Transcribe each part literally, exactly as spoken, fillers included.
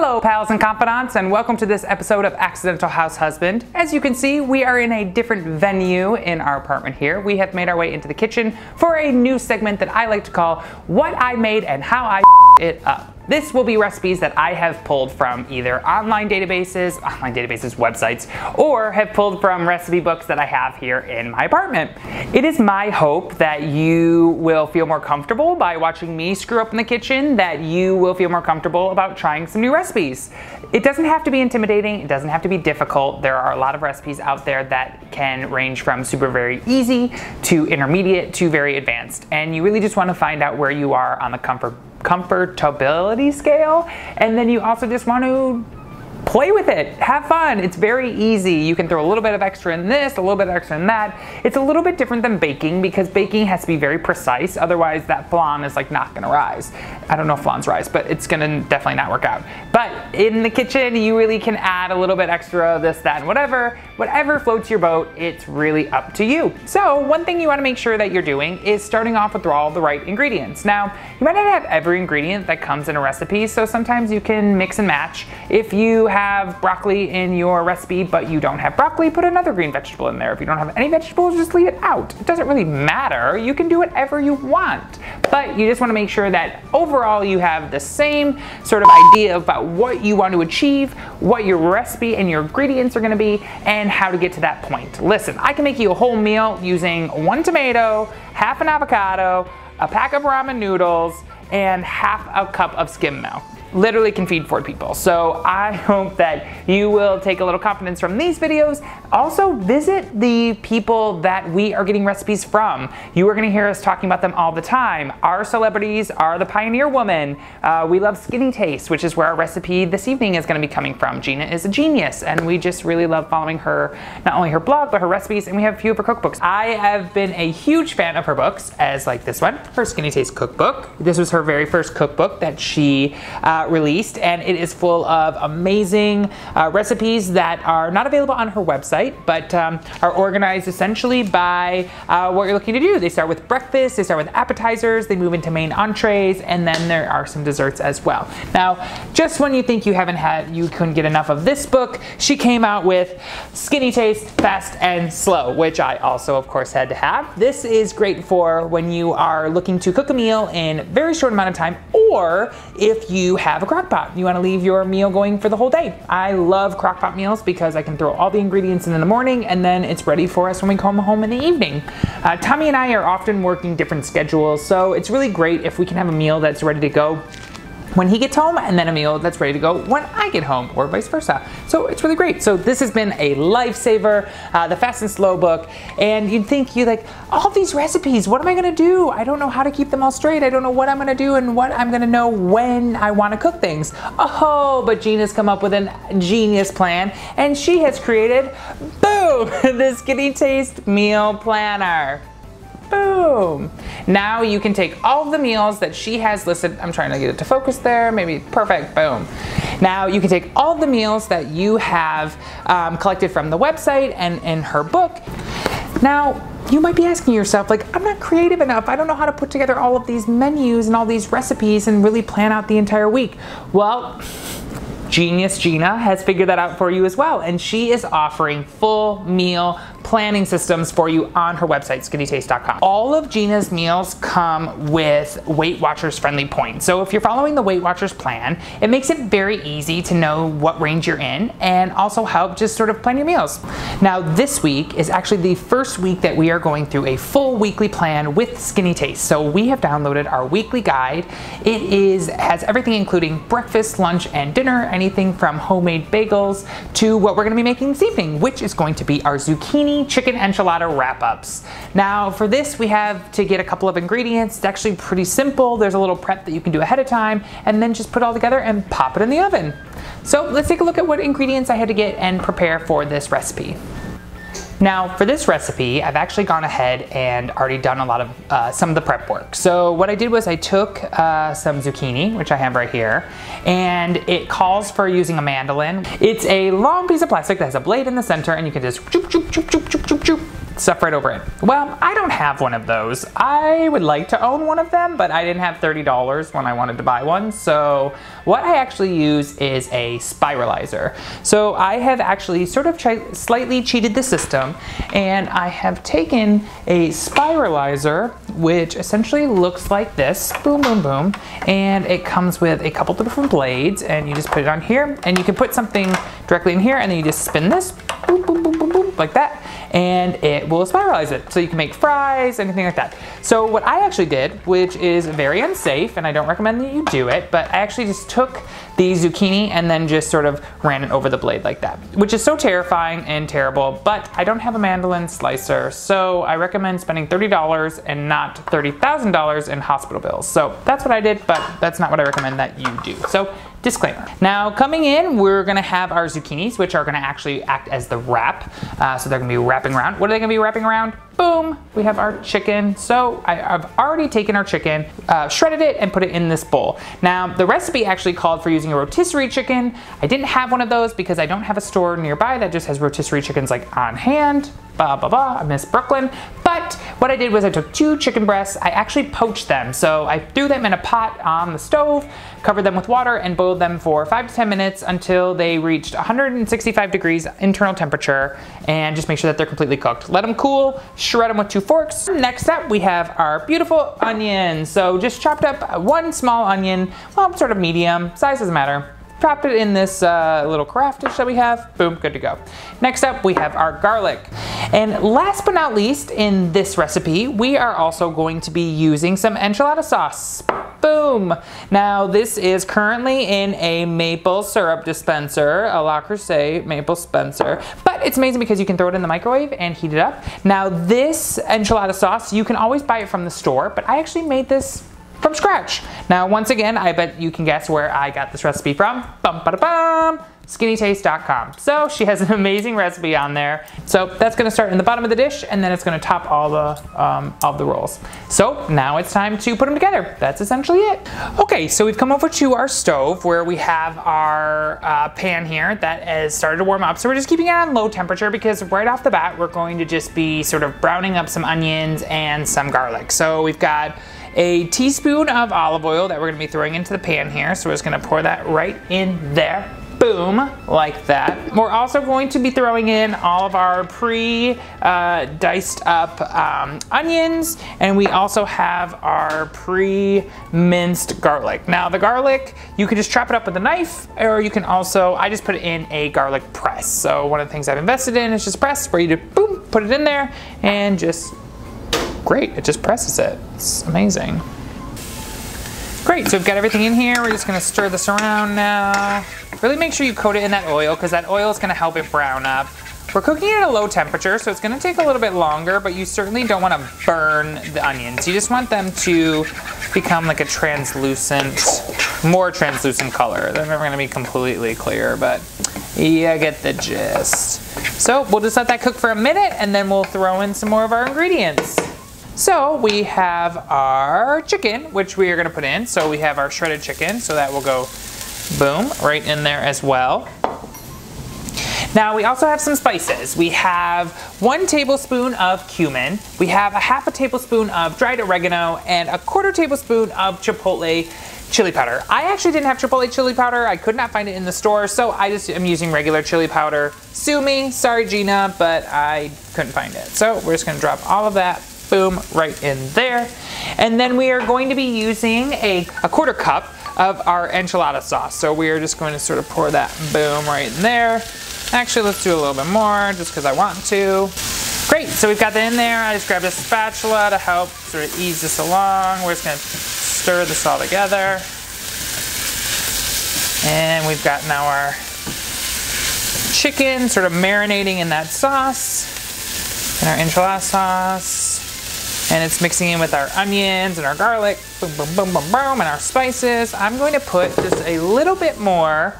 Hello pals and confidants, and welcome to this episode of Accidental House Husband. As you can see, we are in a different venue in our apartment here. We have made our way into the kitchen for a new segment that I like to call What I Made and How I It Up. This will be recipes that I have pulled from either online databases, online databases, websites, or have pulled from recipe books that I have here in my apartment. It is my hope that you will feel more comfortable by watching me screw up in the kitchen, that you will feel more comfortable about trying some new recipes. It doesn't have to be intimidating, it doesn't have to be difficult. There are a lot of recipes out there that can range from super very easy to intermediate to very advanced. And you really just want to find out where you are on the comfort comfortability scale, and then you also just want to play with it, have fun. It's very easy. You can throw a little bit of extra in this, a little bit of extra in that. It's a little bit different than baking because baking has to be very precise, otherwise that flan is like not gonna rise. I don't know if flans rise, but it's gonna definitely not work out. But in the kitchen, you really can add a little bit extra of this, that, and whatever. Whatever floats your boat, it's really up to you. So one thing you wanna make sure that you're doing is starting off with all the right ingredients. Now, you might not have every ingredient that comes in a recipe, so sometimes you can mix and match. If you have have broccoli in your recipe but you don't have broccoli, put another green vegetable in there. If you don't have any vegetables, just leave it out. It doesn't really matter. You can do whatever you want, but you just want to make sure that overall you have the same sort of idea about what you want to achieve, what your recipe and your ingredients are going to be, and how to get to that point. Listen, I can make you a whole meal using one tomato, half an avocado, a pack of ramen noodles, and half a cup of skim milk. Literally can feed four people. So I hope that you will take a little confidence from these videos. Also visit the people that we are getting recipes from. You are gonna hear us talking about them all the time. Our celebrities are the Pioneer Woman. Uh, we love Skinnytaste, which is where our recipe this evening is gonna be coming from. Gina is a genius, and we just really love following her, not only her blog, but her recipes, and we have a few of her cookbooks. I have been a huge fan of her books, as like this one, her Skinnytaste cookbook. This was her very first cookbook that she uh, Uh, released, and it is full of amazing uh, recipes that are not available on her website, but um, are organized essentially by uh, what you're looking to do. They start with breakfast, they start with appetizers, they move into main entrees, and then there are some desserts as well. Now, just when you think you haven't had, you couldn't get enough of this book, she came out with Skinnytaste Fast and Slow, which I also, of course, had to have. This is great for when you are looking to cook a meal in a very short amount of time, or if you have have a crock pot. You want to leave your meal going for the whole day. I love crock pot meals because I can throw all the ingredients in in the morning, and then it's ready for us when we come home in the evening. Uh, Tommy and I are often working different schedules, so it's really great if we can have a meal that's ready to go when he gets home, and then a meal that's ready to go when I get home, or vice versa. So it's really great. So this has been a lifesaver, uh, the Fast and Slow book. And you'd think, you like, all these recipes, what am I gonna do? I don't know how to keep them all straight. I don't know what I'm gonna do and what I'm gonna know when I wanna cook things. Oh, but Gina's come up with a genius plan, and she has created, boom, the Skinnytaste Meal Planner. Boom. Now you can take all of the meals that she has listed. I'm trying to get it to focus there. Maybe perfect. Boom. Now you can take all the meals that you have um, collected from the website and in her book. Now, you might be asking yourself, like, I'm not creative enough. I don't know how to put together all of these menus and all these recipes and really plan out the entire week. Well, genius Gina has figured that out for you as well, and she is offering full meal planning systems for you on her website, skinnytaste dot com. All of Gina's meals come with Weight Watchers friendly points. So if you're following the Weight Watchers plan, it makes it very easy to know what range you're in, and also help just sort of plan your meals. Now this week is actually the first week that we are going through a full weekly plan with Skinnytaste. So we have downloaded our weekly guide. It is has everything including breakfast, lunch, and dinner, and anything from homemade bagels to what we're going to be making this evening, which is going to be our zucchini chicken enchilada wrap-ups. Now for this, we have to get a couple of ingredients. It's actually pretty simple. There's a little prep that you can do ahead of time, and then just put it all together and pop it in the oven. So let's take a look at what ingredients I had to get and prepare for this recipe. Now for this recipe, I've actually gone ahead and already done a lot of uh, some of the prep work. So what I did was I took uh, some zucchini, which I have right here, and it calls for using a mandolin. It's a long piece of plastic that has a blade in the center, and you can just choop, choop, choop, choop, choop, choop, choop, stuff right over it. Well, I don't have one of those. I would like to own one of them, but I didn't have thirty dollars when I wanted to buy one. So what I actually use is a spiralizer. So I have actually sort of slightly cheated the system, and I have taken a spiralizer, which essentially looks like this, boom, boom, boom. And it comes with a couple different blades, and you just put it on here, and you can put something directly in here, and then you just spin this, boom, boom, boom, boom, boom, like that, and it will spiralize it. So you can make fries, anything like that. So what I actually did, which is very unsafe, and I don't recommend that you do it, but I actually just took the zucchini and then just sort of ran it over the blade like that, which is so terrifying and terrible, but I don't have a mandolin slicer, so I recommend spending thirty dollars and not thirty thousand dollars in hospital bills. So that's what I did, but that's not what I recommend that you do. So disclaimer. Now coming in, we're gonna have our zucchinis, which are gonna actually act as the wrap. Uh, so they're gonna be wrapping around. What are they gonna be wrapping around? Boom, we have our chicken. So I, I've already taken our chicken, uh, shredded it, and put it in this bowl. Now the recipe actually called for using a rotisserie chicken. I didn't have one of those because I don't have a store nearby that just has rotisserie chickens like on hand. Blah, blah, blah, I miss Brooklyn. But what I did was I took two chicken breasts, I actually poached them. So I threw them in a pot on the stove, covered them with water, and boiled them for five to ten minutes until they reached one hundred sixty-five degrees internal temperature, and just make sure that they're completely cooked. Let them cool, shred them with two forks. Next up, we have our beautiful onions. So just chopped up one small onion, well, sort of medium, size doesn't matter. Dropped it in this uh, little carafe dish that we have, boom, good to go. Next up, we have our garlic. And last but not least, in this recipe, we are also going to be using some enchilada sauce. Boom. Now this is currently in a maple syrup dispenser, a La Creuset maple dispenser, but it's amazing because you can throw it in the microwave and heat it up. Now this enchilada sauce, you can always buy it from the store, but I actually made this from scratch. Now, once again, I bet you can guess where I got this recipe from. Bum, ba, da, bum. Skinny taste dot com. So she has an amazing recipe on there. So that's gonna start in the bottom of the dish, and then it's gonna top all the, um, all the rolls. So now it's time to put them together. That's essentially it. Okay, so we've come over to our stove where we have our uh, pan here that has started to warm up. So we're just keeping it on low temperature because right off the bat, we're going to just be sort of browning up some onions and some garlic. So we've got a teaspoon of olive oil that we're gonna be throwing into the pan here. So we're just gonna pour that right in there. Boom, like that. We're also going to be throwing in all of our pre-diced uh, up um, onions, and we also have our pre-minced garlic. Now the garlic, you can just chop it up with a knife, or you can also, I just put it in a garlic press. So one of the things I've invested in is just press, where you just boom, put it in there, and just, great, it just presses it. It's amazing. Great, so we've got everything in here. We're just gonna stir this around now. Really make sure you coat it in that oil because that oil is gonna help it brown up. We're cooking it at a low temperature, so it's gonna take a little bit longer, but you certainly don't wanna burn the onions. You just want them to become like a translucent, more translucent color. They're never gonna be completely clear, but yeah, get the gist. So we'll just let that cook for a minute, and then we'll throw in some more of our ingredients. So we have our chicken, which we are gonna put in. So we have our shredded chicken, so that will go, boom, right in there as well. Now we also have some spices. We have one tablespoon of cumin, we have a half a tablespoon of dried oregano, and a quarter tablespoon of chipotle chili powder. I actually didn't have chipotle chili powder. I could not find it in the store, so I just am using regular chili powder. Sue me, sorry Gina, but I couldn't find it. So we're just gonna drop all of that, boom, right in there. And then we are going to be using a, a quarter cup of our enchilada sauce. So we are just going to sort of pour that, boom, right in there. Actually, let's do a little bit more just because I want to. Great, so we've got that in there. I just grabbed a spatula to help sort of ease this along. We're just gonna stir this all together. And we've got now our chicken sort of marinating in that sauce, and our enchilada sauce. And it's mixing in with our onions and our garlic, boom, boom, boom, boom, boom, and our spices. I'm going to put just a little bit more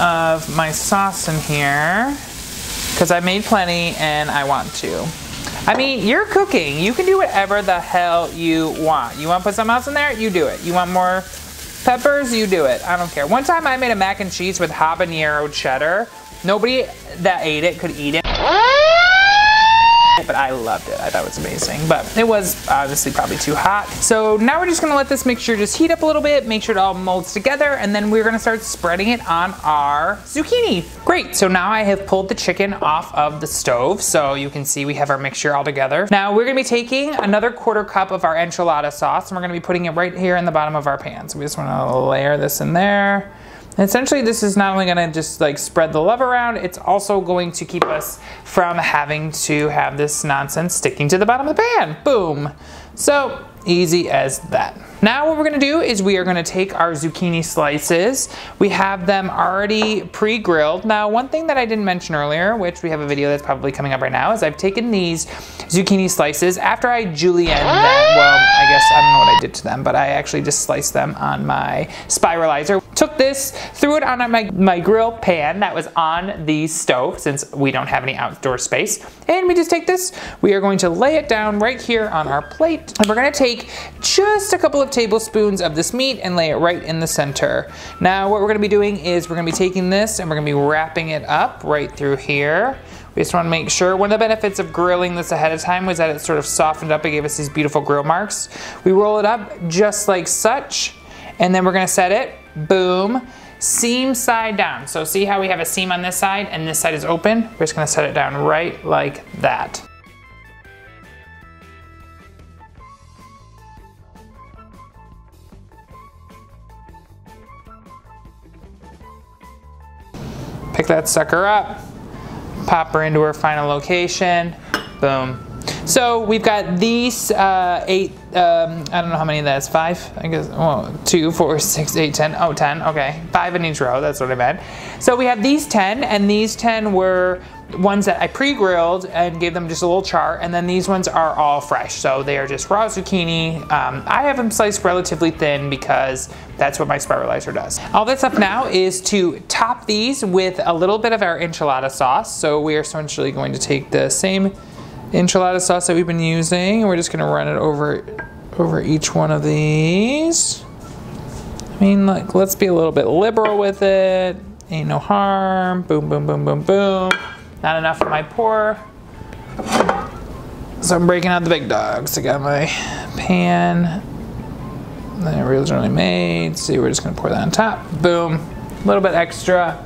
of my sauce in here because I made plenty and I want to. I mean, you're cooking. You can do whatever the hell you want. You want to put something else in there? You do it. You want more peppers? You do it. I don't care. One time I made a mac and cheese with habanero cheddar. Nobody that ate it could eat it. night, but I loved it. I thought it was amazing, but it was obviously probably too hot. So now we're just gonna let this mixture just heat up a little bit, make sure it all molds together, and then we're gonna start spreading it on our zucchini. Great, so now I have pulled the chicken off of the stove, so you can see we have our mixture all together. Now we're gonna be taking another quarter cup of our enchilada sauce, and we're gonna be putting it right here in the bottom of our pan. So we just wanna layer this in there. And essentially this is not only gonna just like spread the love around, it's also going to keep us from having to have this nonsense sticking to the bottom of the pan. Boom. So easy as that. Now what we're gonna do is we are gonna take our zucchini slices. We have them already pre-grilled. Now one thing that I didn't mention earlier, which we have a video that's probably coming up right now, is I've taken these zucchini slices after I julienne them. Well, I guess I don't know what I did to them, but I actually just sliced them on my spiralizer. Took this, threw it on my, my grill pan that was on the stove since we don't have any outdoor space. And we just take this, we are going to lay it down right here on our plate. And we're gonna take just a couple of tablespoons of this meat and lay it right in the center. Now what we're gonna be doing is we're gonna be taking this and we're gonna be wrapping it up right through here. We just wanna make sure, one of the benefits of grilling this ahead of time was that it sort of softened up and gave us these beautiful grill marks. We roll it up just like such, and then we're gonna set it, boom, seam side down. So see how we have a seam on this side and this side is open? We're just gonna set it down right like that. Pick that sucker up, pop her into her final location, boom. So we've got these uh, eight, um, I don't know how many that is, five, I guess, well, two, four, six, eight, ten, oh, ten, okay. Five in each row, that's what I meant. So we have these ten, and these ten were ones that I pre-grilled and gave them just a little char, and then these ones are all fresh. So they are just raw zucchini. Um, I have them sliced relatively thin because that's what my spiralizer does. All that's up now is to top these with a little bit of our enchilada sauce. So we are essentially going to take the same enchilada sauce that we've been using, and we're just gonna run it over over each one of these. I mean, like, let's be a little bit liberal with it. Ain't no harm. Boom, boom, boom, boom, boom. Not enough for my pour. So I'm breaking out the big dogs. I got my pan that I originally made. See, we're just gonna pour that on top. Boom, a little bit extra.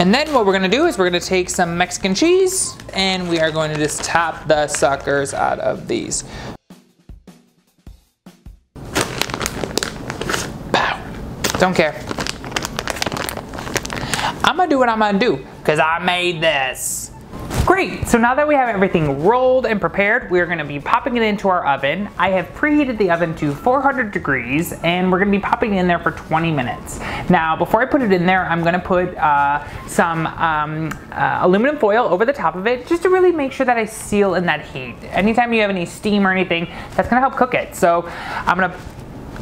And then what we're gonna do is we're gonna take some Mexican cheese and we are going to just top the suckers out of these. Pow. Don't care. I'm gonna do what I'm gonna do, because I made this. Great, so now that we have everything rolled and prepared, we're gonna be popping it into our oven. I have preheated the oven to four hundred degrees, and we're gonna be popping it in there for twenty minutes. Now, before I put it in there, I'm gonna put uh, some um, uh, aluminum foil over the top of it, just to really make sure that I seal in that heat. Anytime you have any steam or anything, that's gonna help cook it. So I'm gonna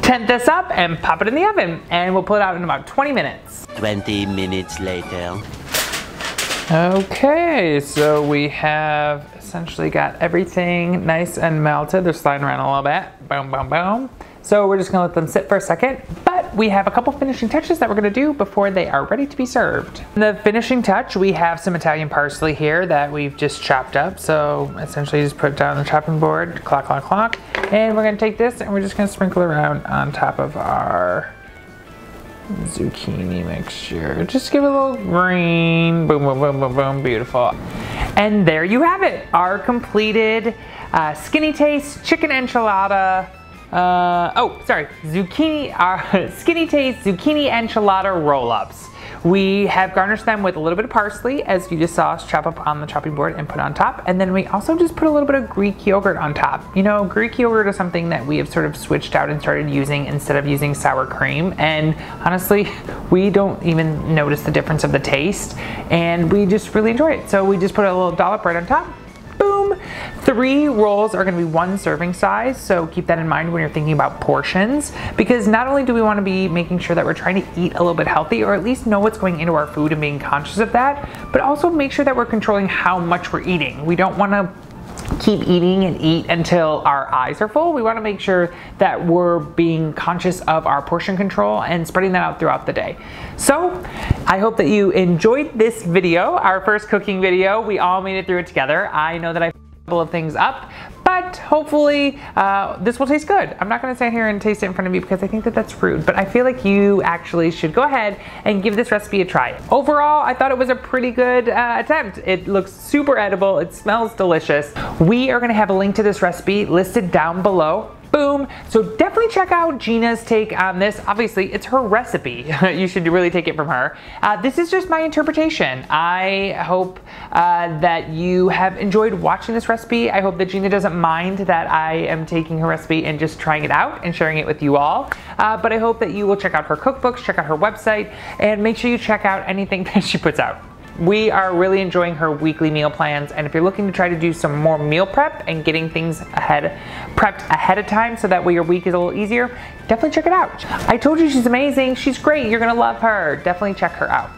tent this up and pop it in the oven, and we'll pull it out in about twenty minutes. twenty minutes later. Okay, so we have essentially got everything nice and melted. They're sliding around a little bit. Boom, boom, boom. So we're just gonna let them sit for a second, but we have a couple finishing touches that we're gonna do before they are ready to be served. In the finishing touch, we have some Italian parsley here that we've just chopped up. So essentially just put it down on the chopping board, clock, clock, clock. And we're gonna take this and we're just gonna sprinkle around on top of our zucchini mixture. Just give it a little green. Boom, boom, boom, boom, boom. Beautiful. And there you have it. Our completed uh, Skinnytaste chicken enchilada. Uh, oh, sorry. Zucchini, our Skinnytaste zucchini enchilada roll-ups. We have garnished them with a little bit of parsley, as you just saw us chop up on the chopping board and put on top. And then we also just put a little bit of Greek yogurt on top. You know, Greek yogurt is something that we have sort of switched out and started using instead of using sour cream. And honestly, we don't even notice the difference of the taste, and we just really enjoy it. So we just put a little dollop right on top. Boom. Three rolls are gonna be one serving size, so keep that in mind when you're thinking about portions, because not only do we wanna be making sure that we're trying to eat a little bit healthy, or at least know what's going into our food and being conscious of that, but also make sure that we're controlling how much we're eating. We don't wanna keep eating and eat until our eyes are full. We want to make sure that we're being conscious of our portion control and spreading that out throughout the day. So I hope that you enjoyed this video, our first cooking video. We all made it through it together. I know that I of things up, but hopefully uh, this will taste good. I'm not going to stand here and taste it in front of you because I think that that's rude, but I feel like you actually should go ahead and give this recipe a try. Overall, I thought it was a pretty good uh, attempt. It looks super edible. It smells delicious. We are going to have a link to this recipe listed down below. Boom. So definitely check out Gina's take on this. Obviously, it's her recipe. You should really take it from her. Uh, this is just my interpretation. I hope uh, that you have enjoyed watching this recipe. I hope that Gina doesn't mind that I am taking her recipe and just trying it out and sharing it with you all. Uh, but I hope that you will check out her cookbooks, check out her website, and make sure you check out anything that she puts out. We are really enjoying her weekly meal plans, and if you're looking to try to do some more meal prep and getting things ahead, prepped ahead of time so that way your week is a little easier, definitely check it out. I told you she's amazing, she's great, you're gonna love her. Definitely check her out.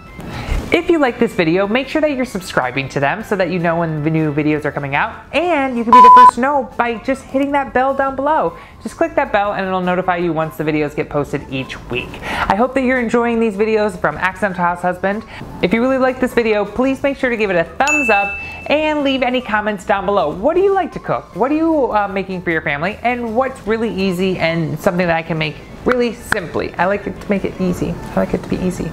If you like this video, make sure that you're subscribing to them so that you know when the new videos are coming out, and you can be the first to know by just hitting that bell down below. Just click that bell and it'll notify you once the videos get posted each week. I hope that you're enjoying these videos from Accidental House Husband. If you really like this video, please make sure to give it a thumbs up and leave any comments down below. What do you like to cook? What are you uh, making for your family? And what's really easy and something that I can make really simply? I like it to make it easy. I like it to be easy.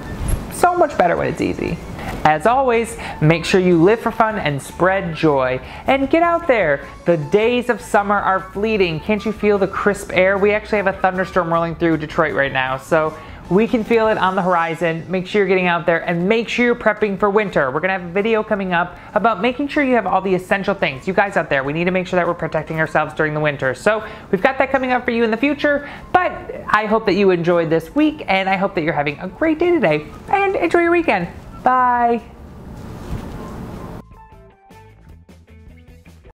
So much better when it's easy. As always, make sure you live for fun and spread joy. And get out there. The days of summer are fleeting. Can't you feel the crisp air? We actually have a thunderstorm rolling through Detroit right now, so we can feel it on the horizon. Make sure you're getting out there and make sure you're prepping for winter. We're gonna have a video coming up about making sure you have all the essential things. You guys out there, we need to make sure that we're protecting ourselves during the winter. So we've got that coming up for you in the future, but I hope that you enjoyed this week and I hope that you're having a great day today and enjoy your weekend. Bye.